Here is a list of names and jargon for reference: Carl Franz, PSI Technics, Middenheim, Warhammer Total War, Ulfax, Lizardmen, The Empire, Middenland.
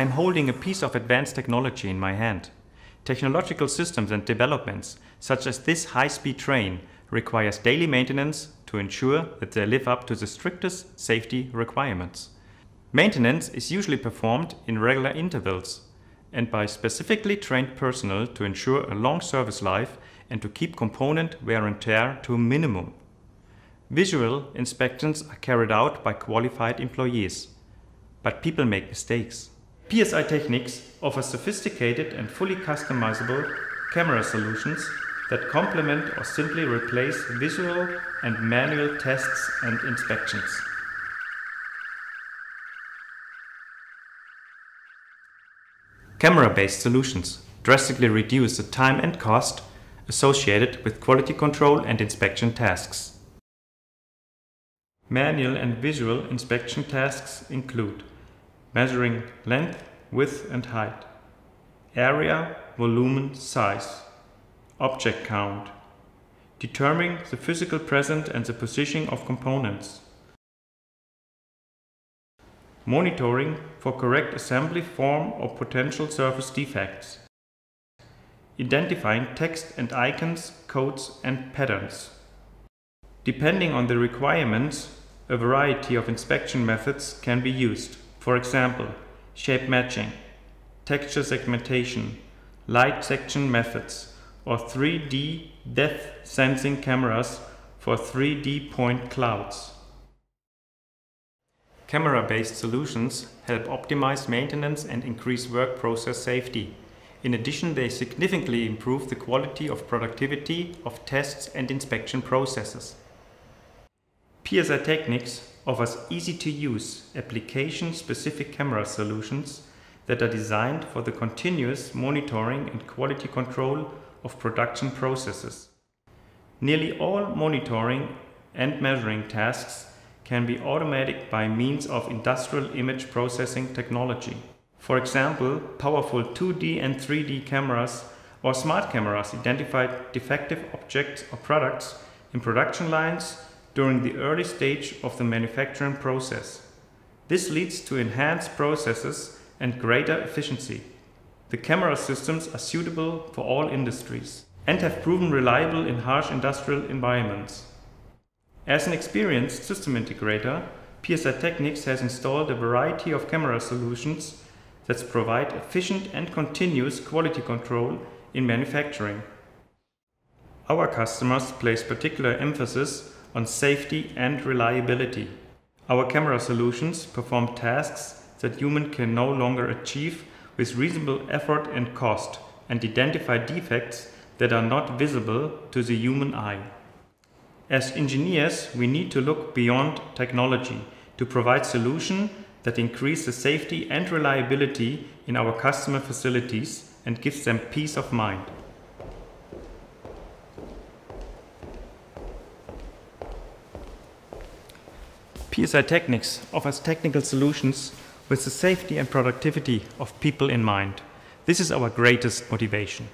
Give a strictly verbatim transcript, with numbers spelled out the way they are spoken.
I'm holding a piece of advanced technology in my hand. Technological systems and developments, such as this high-speed train, requires daily maintenance to ensure that they live up to the strictest safety requirements. Maintenance is usually performed in regular intervals and by specifically trained personnel to ensure a long service life and to keep component wear and tear to a minimum. Visual inspections are carried out by qualified employees, but people make mistakes. P S I Technics offers sophisticated and fully customizable camera solutions that complement or simply replace visual and manual tests and inspections. Camera-based solutions drastically reduce the time and cost associated with quality control and inspection tasks. Manual and visual inspection tasks include measuring length, width and height, area, volume, size, object count, determining the physical presence and the position of components, monitoring for correct assembly form or potential surface defects, identifying text and icons, codes and patterns. Depending on the requirements, a variety of inspection methods can be used. For example, shape matching, texture segmentation, light section methods, or three D depth sensing cameras for three D point clouds. Camera-based solutions help optimize maintenance and increase work process safety. In addition, they significantly improve the quality of productivity of tests and inspection processes. P S I Technics offers easy-to-use, application-specific camera solutions that are designed for the continuous monitoring and quality control of production processes. Nearly all monitoring and measuring tasks can be automated by means of industrial image processing technology. For example, powerful two D and three D cameras or smart cameras identify defective objects or products in production lines during the early stage of the manufacturing process. This leads to enhanced processes and greater efficiency. The camera systems are suitable for all industries and have proven reliable in harsh industrial environments. As an experienced system integrator, P S I Technics has installed a variety of camera solutions that provide efficient and continuous quality control in manufacturing. Our customers place particular emphasis on safety and reliability. Our camera solutions perform tasks that humans can no longer achieve with reasonable effort and cost, and identify defects that are not visible to the human eye. As engineers, we need to look beyond technology to provide solutions that increase the safety and reliability in our customer facilities and gives them peace of mind. P S I Technics offers technical solutions with the safety and productivity of people in mind. This is our greatest motivation.